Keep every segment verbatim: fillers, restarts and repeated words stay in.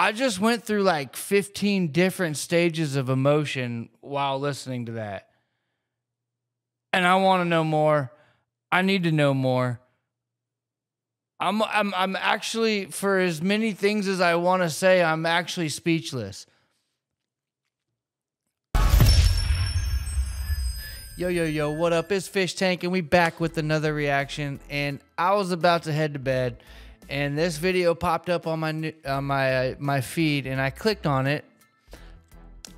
I just went through like fifteen different stages of emotion while listening to that. And I want to know more. I need to know more. I'm I'm I'm actually, for as many things as I want to say, I'm actually speechless. Yo yo yo, what up? It's Fischtank and we back with another reaction, and I was about to head to bed and this video popped up on my uh, my uh, my feed, and I clicked on it.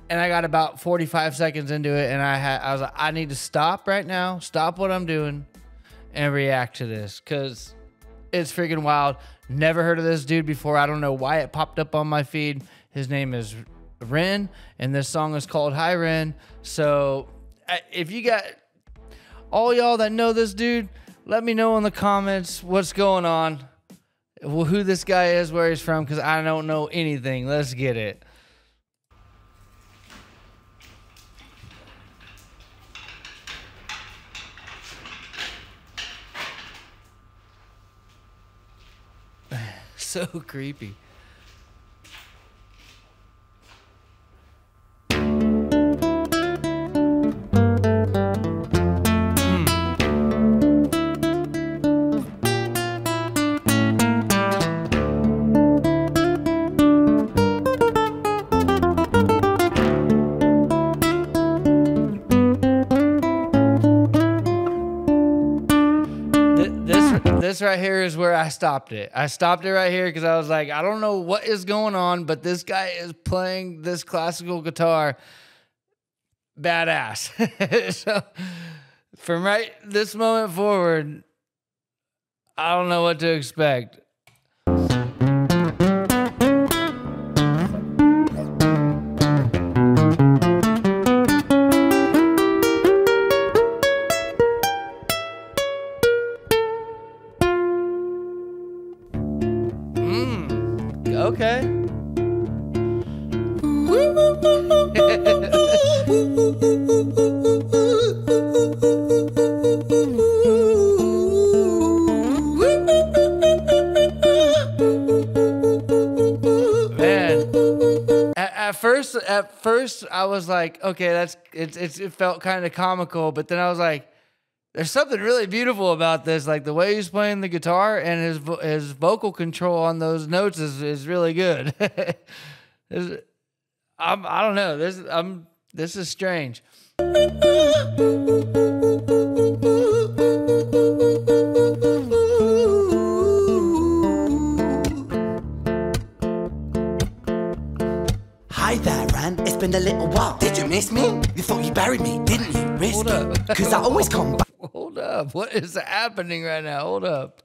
And I got about forty-five seconds into it and I had I was like, I need to stop right now, stop what I'm doing and react to this, cuz it's freaking wild. Never heard of this dude before. I don't know why it popped up on my feed. His name is Ren, and this song is called Hi, Ren. So if you got all y'all that know this dude, let me know in the comments what's going on, who this guy is, where he's from, because I don't know anything. Let's get it. So creepy. This right here is where I stopped it. I stopped it right here because I was like, I don't know what is going on, but this guy is playing this classical guitar badass. So from right this moment forward, I don't know what to expect. Okay. Man. At, at first, at first, I was like, okay, that's it's, it's it felt kind of comical, but then I was like, there's something really beautiful about this, like the way he's playing the guitar and his vo his vocal control on those notes is is really good. I'm, I don't know. This I'm this is strange. Hi there, Ren. It's been a little while. Did you miss me? You thought you buried me, didn't you? Risk it, because I always come back. Hold up. What is happening right now? Hold up.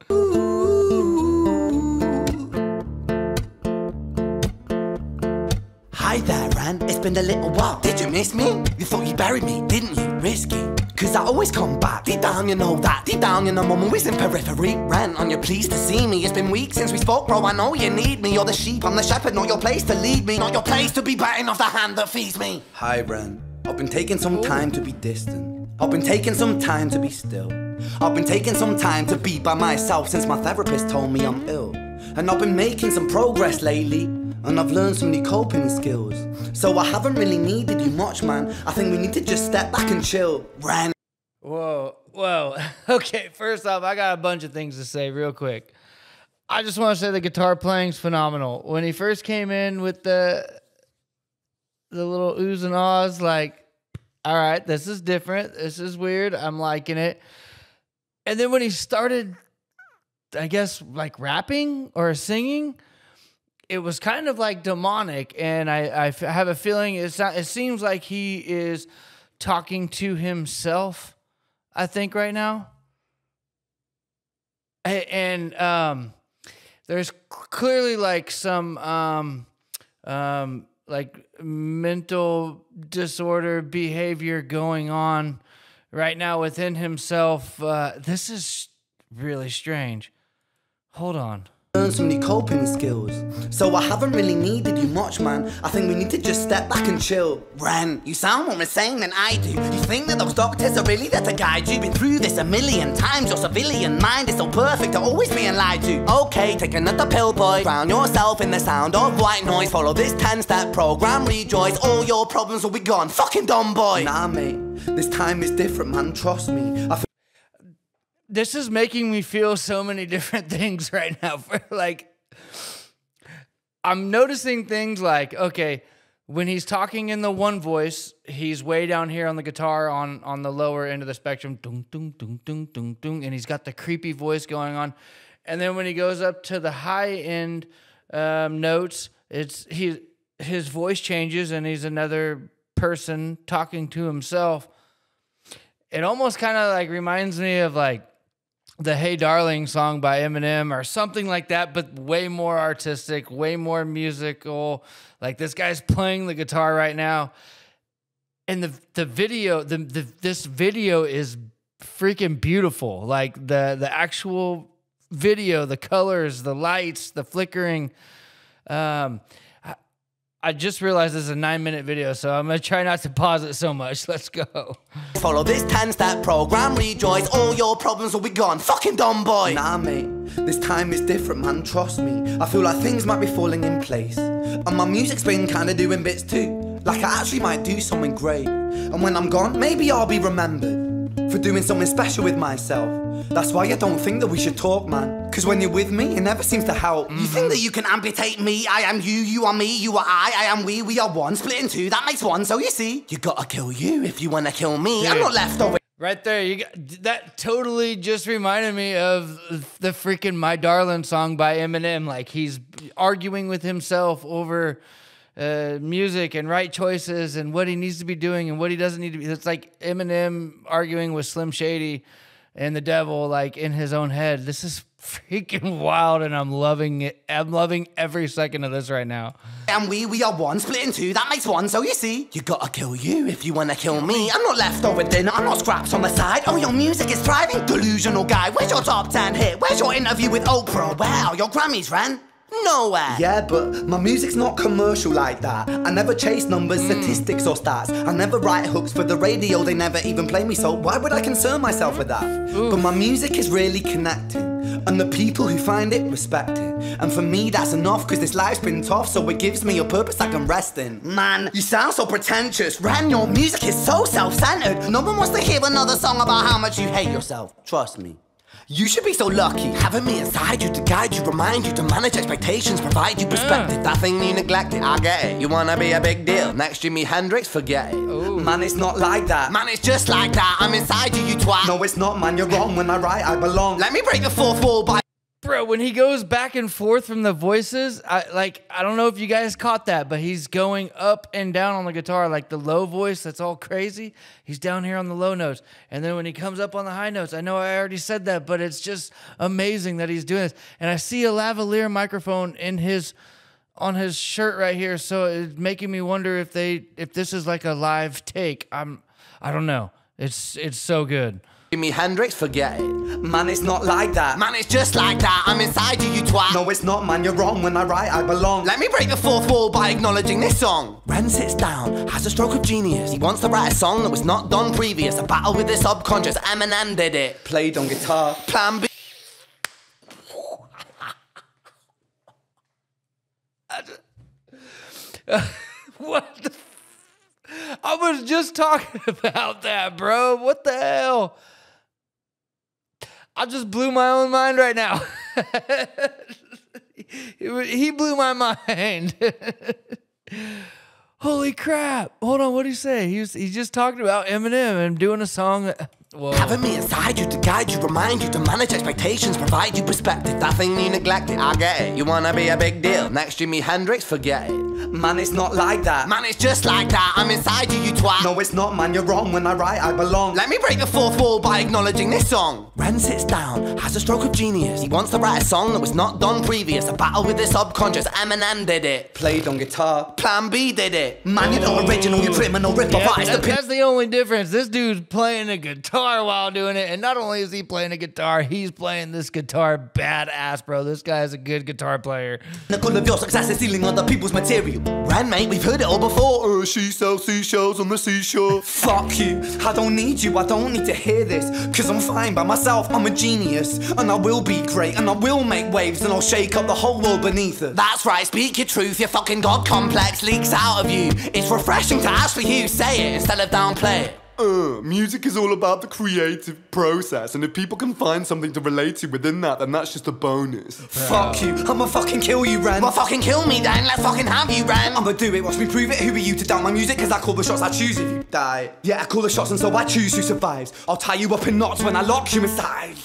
Hi there, Ren. It's been a little while. Did you miss me? You thought you buried me, didn't you? Risky, cause I always come back. Deep down, you know that. Deep down, you know I'm always in periphery. Ren, on your pleased to see me. It's been weeks since we spoke, bro. I know you need me. You're the sheep, I'm the shepherd. Not your place to lead me. Not your place to be biting off the hand that feeds me. Hi, Ren. I've been taking some time to be distant. I've been taking some time to be still. I've been taking some time to be by myself since my therapist told me I'm ill. And I've been making some progress lately, and I've learned some new coping skills. So I haven't really needed you much, man. I think we need to just step back and chill, Ren. Whoa, whoa. Okay, first off, I got a bunch of things to say real quick. I just want to say the guitar playing's phenomenal. When he first came in with the the little oohs and ahs, like, all right, this is different. This is weird. I'm liking it. And then when he started, I guess, like rapping or singing, it was kind of like demonic. And I, I have a feeling it's not, it seems like he is talking to himself, I think, right now. And um, there's clearly like some... Um, um, like mental disorder behavior going on right now within himself. Uh, this is really strange. Hold on. Learn some new coping skills. So I haven't really needed you much, man. I think we need to just step back and chill. Ren, you sound more insane than I do. You think that those doctors are really there to guide you? You've been through this a million times. Your civilian mind is so perfect to always being lied to. Okay, take another pill, boy. Drown yourself in the sound of white noise. Follow this ten-step program, rejoice. All your problems will be gone. Fucking dumb boy. Nah, mate. This time is different, man. Trust me. I This is making me feel so many different things right now. For like, I'm noticing things like, okay, when he's talking in the one voice, he's way down here on the guitar on on the lower end of the spectrum, dung, dung, dung, dung, dung, dung, and he's got the creepy voice going on. And then when he goes up to the high end um, notes, it's he his voice changes and he's another person talking to himself. It almost kind of like reminds me of like the Hey Darling song by Eminem or something like that, but way more artistic, way more musical. Like this guy's playing the guitar right now. And the the video, the, the this video is freaking beautiful. Like the the actual video, the colors, the lights, the flickering. Um I, I just realized this is a nine-minute video, so I'm gonna try not to pause it so much. Let's go. Follow this ten-step program, rejoice. All your problems will be gone. Fucking dumb boy. Nah, mate. This time is different, man. Trust me. I feel like things might be falling in place, and my music's been kind of doing bits too. Like I actually might do something great, and when I'm gone, maybe I'll be remembered for doing something special with myself. That's why I don't think that we should talk, man. Cause when you're with me, it never seems to help. You think that you can amputate me? I am you, you are me, you are I, I am we, we are one. Split in two, that makes one. So you see, you gotta kill you if you wanna kill me. Dude, I'm not left over. Right there, you got, that totally just reminded me of the freaking "My Darling" song by Eminem. Like he's arguing with himself over uh, music and right choices and what he needs to be doing and what he doesn't need to be. It's like Eminem arguing with Slim Shady and the devil, like in his own head. This is freaking wild, and I'm loving it. I'm loving every second of this right now. And we, we are one, split in two, that makes one, so you see, you gotta kill you if you wanna kill me. I'm not left over dinner, I'm not scraps on the side. Oh, your music is thriving, delusional guy. Where's your top ten hit? Where's your interview with Oprah? Wow, your Grammys, Ren? Nowhere. Yeah, but my music's not commercial like that. I never chase numbers, mm. statistics or stats. I never write hooks for the radio, they never even play me, so why would I concern myself with that? Ooh. But my music is really connected, and the people who find it respect it. And for me, that's enough, cause this life's been tough, so it gives me a purpose I can rest in. Man, you sound so pretentious. Ren, your music is so self-centered. No one wants to hear another song about how much you hate yourself. Trust me. You should be so lucky, having me inside you to guide you, remind you to manage expectations, provide you perspective. Yeah. That thing you neglected, I get it. You wanna be a big deal, next Jimi Hendrix, forget it. Ooh. Man, it's not like that. Man, it's just like that. I'm inside you, you twat. No, it's not, man. You're wrong. When I write, I belong. Let me break the fourth wall by... Bro, when he goes back and forth from the voices, I like, I don't know if you guys caught that, but he's going up and down on the guitar, like the low voice, that's all crazy. He's down here on the low notes. And then when he comes up on the high notes, I know I already said that, but it's just amazing that he's doing this. And I see a lavalier microphone in his, on his shirt right here. So it's making me wonder if they, if this is like a live take. I'm, I don't know. It's, it's so good. Jimi Hendrix, forget it. Man, it's not like that. Man, it's just like that. I'm inside you, you twat. No, it's not, man. You're wrong. When I write, I belong. Let me break the fourth wall by acknowledging this song. Ren sits down, has a stroke of genius. He wants to write a song that was not done previous. A battle with the subconscious. Eminem did it. Played on guitar. Plan B. What the f I was just talking about that, bro. What the hell? I just blew my own mind right now. He blew my mind. Holy crap. Hold on, what did he say? He, was, he just talked about Eminem and doing a song that... Whoa. Having me inside you to guide you, remind you to manage expectations, provide you perspective. That thing you neglected, I get it. You wanna be a big deal, next Jimi Hendrix, forget it. Man, it's not like that. Man, it's just like that. I'm inside you, you twat. No, it's not, man. You're wrong. When I write, I belong. Let me break the fourth wall by acknowledging this song. Ren sits down, has a stroke of genius. He wants to write a song that was not done previous. A battle with the subconscious. Eminem did it. Played on guitar. Plan B did it. Man, you're not original. You're criminal. Rip yeah, off. That, that's the only difference. This dude's playing a guitar while doing it, and not only is he playing a guitar, he's playing this guitar badass, bro. This guy's a good guitar player. The call of your success is stealing other people's material. Ren, mate, we've heard it all before. Uh, she sells seashells on the seashore. Fuck you. I don't need you. I don't need to hear this. Cause I'm fine by myself. I'm a genius. And I will be great. And I will make waves. And I'll shake up the whole world beneath us. That's right. Speak your truth. Your fucking god complex leaks out of you. It's refreshing to ask for you. Say it instead of downplay it. Uh, music is all about the creative process, and if people can find something to relate to within that, then that's just a bonus. Bro. Fuck you, I'ma fucking kill you, Ren. Well, fucking kill me then, let's fucking have you, Ren. I'ma do it, watch me prove it, who are you to doubt my music? Cause I call the shots, I choose if you die. Yeah, I call the shots and so I choose who survives. I'll tie you up in knots when I lock you inside.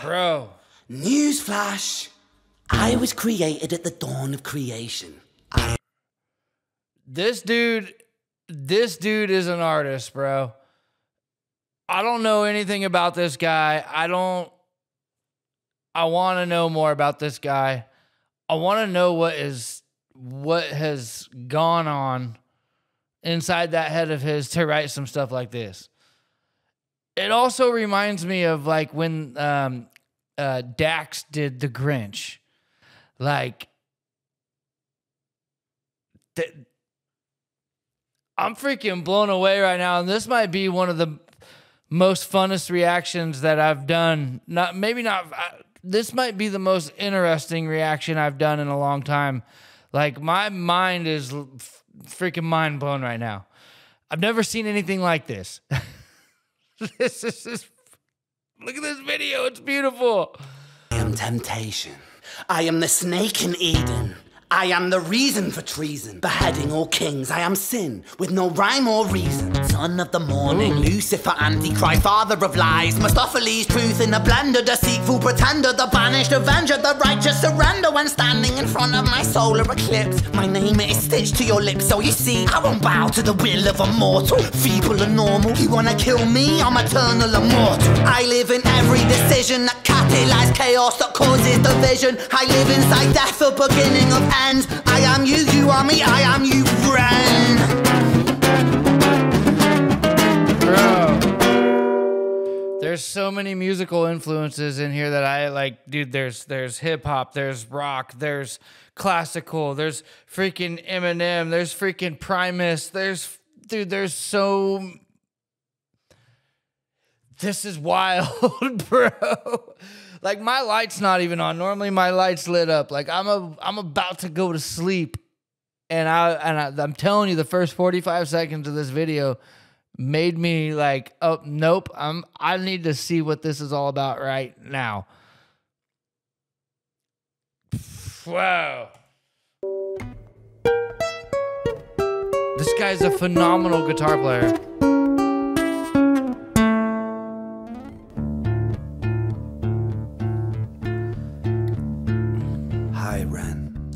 Bro. Newsflash. I was created at the dawn of creation. I this dude... This dude is an artist, bro. I don't know anything about this guy. I don't... I want to know more about this guy. I want to know what is... what has gone on inside that head of his to write some stuff like this. It also reminds me of, like, when um, uh, Dax did The Grinch. Like... Th I'm freaking blown away right now, and this might be one of the most funnest reactions that I've done. Not maybe not. I, this might be the most interesting reaction I've done in a long time. Like, my mind is freaking mind blown right now. I've never seen anything like this. This is just, look at this video. It's beautiful. I am temptation. I am the snake in Eden. I am the reason for treason, beheading all kings. I am sin, with no rhyme or reason. Son of the morning, mm. Lucifer, Antichrist, father of lies. Mephistopheles, truth in a blender, deceitful pretender, the banished avenger, the righteous surrender. When standing in front of my solar eclipse, my name is stitched to your lips. So you see, I won't bow to the will of a mortal, feeble and normal. You wanna kill me? I'm eternal immortal. I live in every decision that catalyzes chaos, that causes division. I live inside death, the beginning of end. I am you, you are me, I am you, Ren. Bro, there's so many musical influences in here that I like, dude. There's there's hip hop, there's rock, there's classical, there's freaking Eminem, there's freaking Primus, there's dude, there's so. This is wild, bro. Like, my light's not even on. Normally my light's lit up. Like, I'm a I'm about to go to sleep, and I and I, I'm telling you, the first forty-five seconds of this video made me like, oh nope, I'm I need to see what this is all about right now. Wow, this guy's a phenomenal guitar player.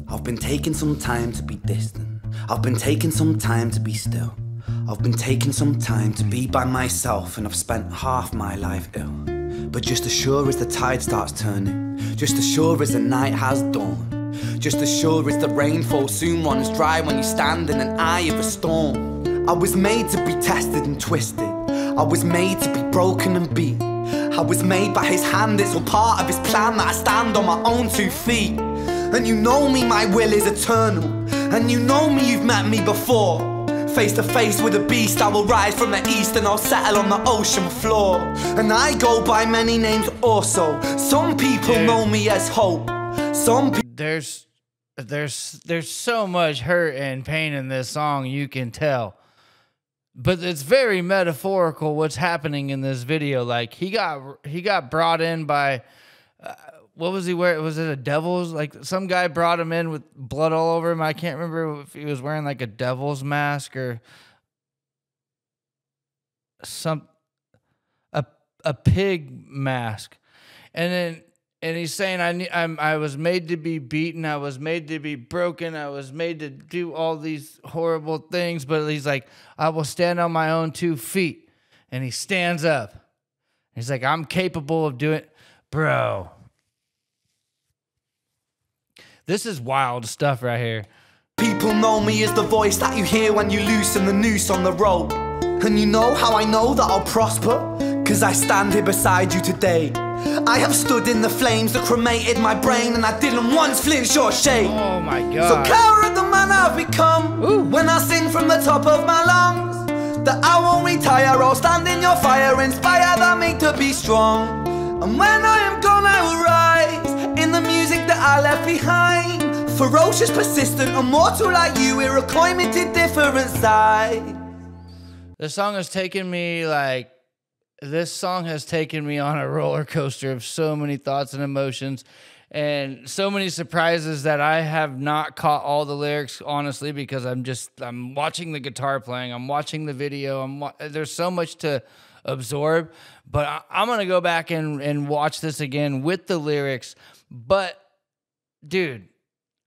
I've been taking some time to be distant. I've been taking some time to be still. I've been taking some time to be by myself, and I've spent half my life ill. But just as sure as the tide starts turning, just as sure as the night has dawned, just as sure as the rainfall soon runs dry when you stand in an eye of a storm. I was made to be tested and twisted. I was made to be broken and beat. I was made by his hand, it's all part of his plan that I stand on my own two feet. And you know me, my will is eternal. And you know me, you've met me before. Face to face with a beast, I will rise from the east, and I'll settle on the ocean floor. And I go by many names also. Some people Dude. know me as Hope. Some people... There's, there's, there's so much hurt and pain in this song, you can tell. But it's very metaphorical what's happening in this video. Like, he got, he got brought in by... Uh, What was he wearing? Was it a devil's? Like, some guy brought him in with blood all over him. I can't remember if he was wearing like a devil's mask or some a a pig mask. And then And he's saying, I need, I'm, I was made to be beaten. I was made to be broken. I was made to do all these horrible things. But he's like, I will stand on my own two feet. And he stands up. He's like, I'm capable of doing it. Bro. This is wild stuff right here. People know me as the voice that you hear when you loosen the noose on the rope. And you know how I know that I'll prosper? Cause I stand here beside you today. I have stood in the flames that cremated my brain, and I didn't once flinch or shake. Oh my God. So coward the man I've become. Ooh. When I sing from the top of my lungs that I won't retire or stand in your fire, inspire that me to be strong. And when I am gone I will rise in the music that I left behind. Ferocious, persistent, immortal like you, we're acclimated to different sides. This song has taken me like, this song has taken me on a roller coaster of so many thoughts and emotions and so many surprises that I have not caught all the lyrics, honestly, because I'm just, I'm watching the guitar playing, I'm watching the video, I'm wa there's so much to absorb, but I I'm going to go back and, and watch this again with the lyrics. But dude,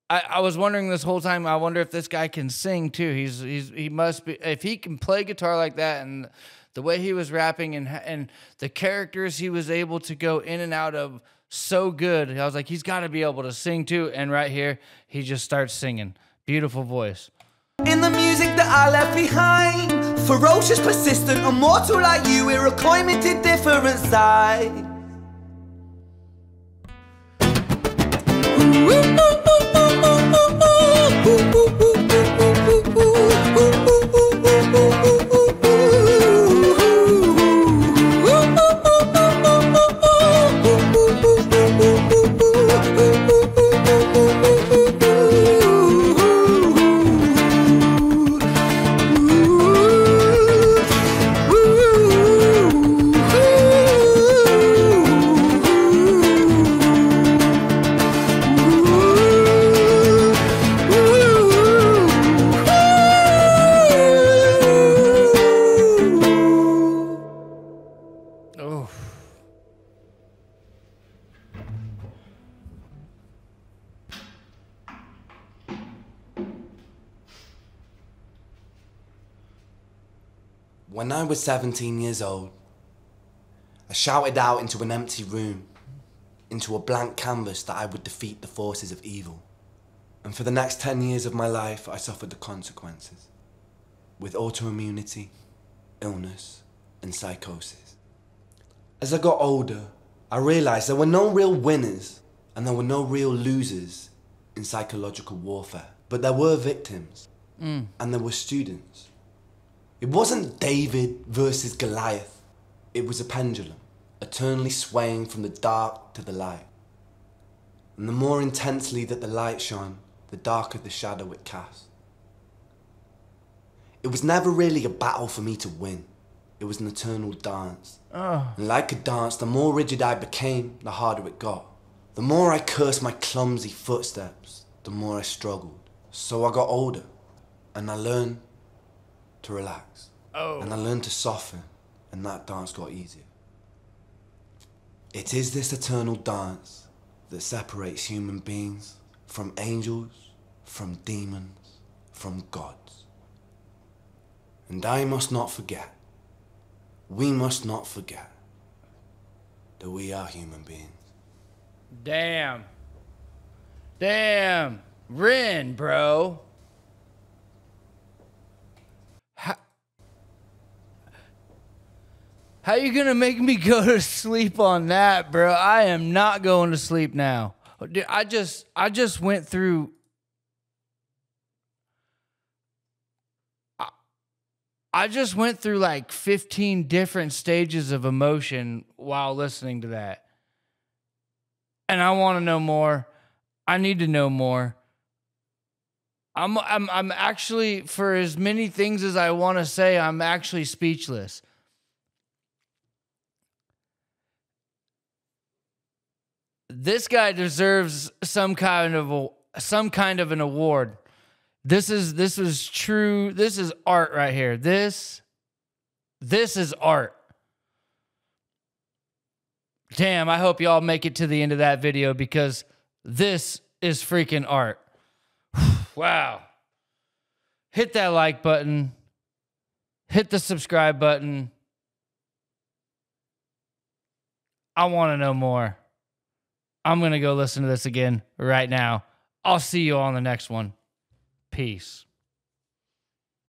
I, I was wondering this whole time, I wonder if this guy can sing too. He's, he's, he must be, if he can play guitar like that and the way he was rapping and, and the characters he was able to go in and out of so good. I was like, he's got to be able to sing too. And right here, he just starts singing. Beautiful voice. In the music that I left behind, ferocious, persistent, immortal like you, we're acclimated to different sides. When I was seventeen years old, I shouted out into an empty room, into a blank canvas, that I would defeat the forces of evil. And for the next ten years of my life, I suffered the consequences, with autoimmunity, illness, and psychosis. As I got older, I realized there were no real winners and there were no real losers in psychological warfare. But there were victims, mm. and there were students. It wasn't David versus Goliath. It was a pendulum, eternally swaying from the dark to the light. And the more intensely that the light shone, the darker the shadow it cast. It was never really a battle for me to win. It was an eternal dance. Oh. And like a dance, the more rigid I became, the harder it got. The more I cursed my clumsy footsteps, the more I struggled. So I got older, and I learned to relax. Oh. And I learned to soften, and that dance got easier. It is this eternal dance that separates human beings from angels, from demons, from gods. And I must not forget, we must not forget, that we are human beings. Damn. Damn. Ren, bro. How you gonna make me go to sleep on that, bro? I am not going to sleep now. Dude, I just, I just went through. I, I just went through like fifteen different stages of emotion while listening to that, and I want to know more. I need to know more. I'm, I'm, I'm actually, for as many things as I want to say, I'm actually speechless. This guy deserves some kind of a, some kind of an award. This is this is true. This is art right here. This this is art. damn, I hope y'all make it to the end of that video because this is freaking art. Wow. Hit that like button. Hit the subscribe button. I want to know more. I'm going to go listen to this again right now. I'll see you on the next one. Peace.